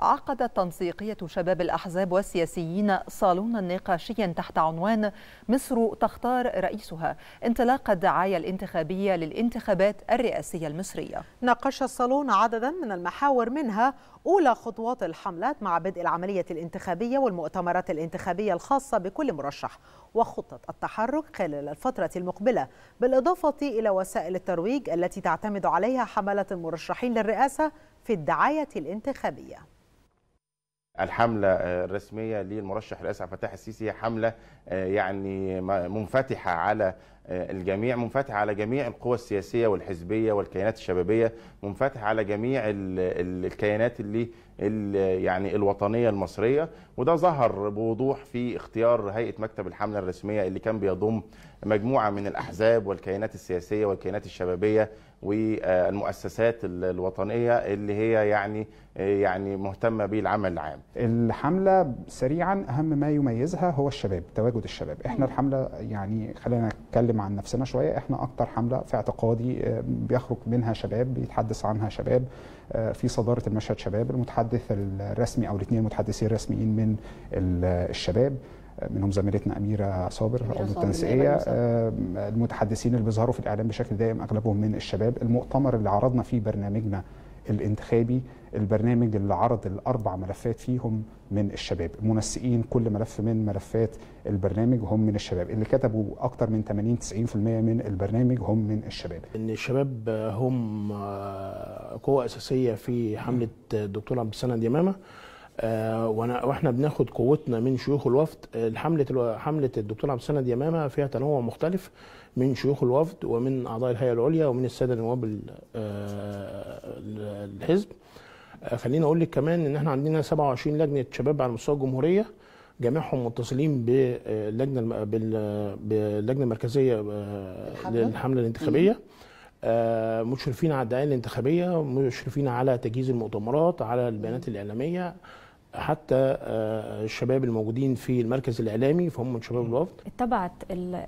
عقدت تنسيقية شباب الأحزاب والسياسيين صالونا نقاشيا تحت عنوان مصر تختار رئيسها انطلاق الدعاية الانتخابية للانتخابات الرئاسية المصرية. ناقش الصالون عددا من المحاور، منها أولى خطوات الحملات مع بدء العملية الانتخابية والمؤتمرات الانتخابية الخاصة بكل مرشح وخطة التحرك خلال الفترة المقبلة، بالإضافة إلى وسائل الترويج التي تعتمد عليها حملة المرشحين للرئاسة في الدعاية الانتخابية. الحملة الرسمية للمرشح الرئاسي عبد الفتاح السيسي هي حملة يعني منفتحة على الجميع، منفتحة على جميع القوى السياسية والحزبية والكيانات الشبابية، منفتحة على جميع الكيانات يعني الوطنية المصرية. وده ظهر بوضوح في اختيار هيئة مكتب الحملة الرسمية اللي كان بيضم مجموعة من الأحزاب والكيانات السياسية والكيانات الشبابية والمؤسسات الوطنية اللي هي يعني مهتمة بالعمل العام. الحملة سريعا أهم ما يميزها هو الشباب، تواجد الشباب. احنا الحملة يعني خلينا نتكلم عن نفسنا شوية، احنا أكتر حملة في اعتقادي بيخرج منها شباب، بيتحدث عنها شباب، في صدارة المشهد شباب، المتحدث الرسمي أو الاثنين المتحدثين الرسميين من الشباب، منهم زميلتنا أميرة صابر عضو التنسيقية، المتحدثين اللي بيظهروا في الإعلام بشكل دائم أغلبهم من الشباب، المؤتمر اللي عرضنا فيه برنامجنا الانتخابي، البرنامج اللي عرض الأربع ملفات فيهم من الشباب، منسقين كل ملف من ملفات البرنامج هم من الشباب، اللي كتبوا أكتر من 80-90% من البرنامج هم من الشباب. إن الشباب هم قوة أساسية في حملة الدكتور عبد السند يامامه، واحنا بناخد قوتنا من شيوخ الوفد. حمله الدكتور عبد السند يامامه فيها تنوع مختلف من شيوخ الوفد ومن اعضاء الهيئه العليا ومن الساده نواب الحزب. خليني اقول لك كمان ان احنا عندنا 27 لجنه شباب على مستوى الجمهوريه، جميعهم متصلين باللجنه المركزيه للحمله الانتخابيه، مشرفين على الدعايه الانتخابيه، مشرفين على تجهيز المؤتمرات، على البيانات الاعلاميه، حتى الشباب الموجودين في المركز الاعلامي فهم من شباب الوفد. اتبعت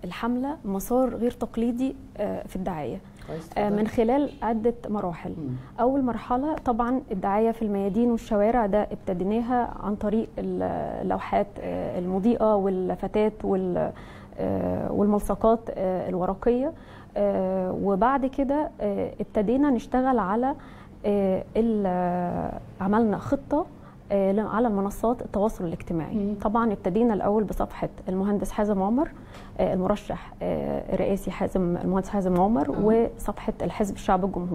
الحمله مسار غير تقليدي في الدعايه من خلال عده مراحل. اول مرحله طبعا الدعايه في الميادين والشوارع، ده ابتديناها عن طريق اللوحات المضيئه واللافتات والملصقات الورقيه، وبعد كده ابتدينا نشتغل على عملنا خطة على منصات التواصل الاجتماعي. طبعا ابتدينا الأول بصفحة المهندس حازم عمر، المرشح الرئاسي المهندس حازم عمر، وصفحة الحزب الشعبي الجمهوري.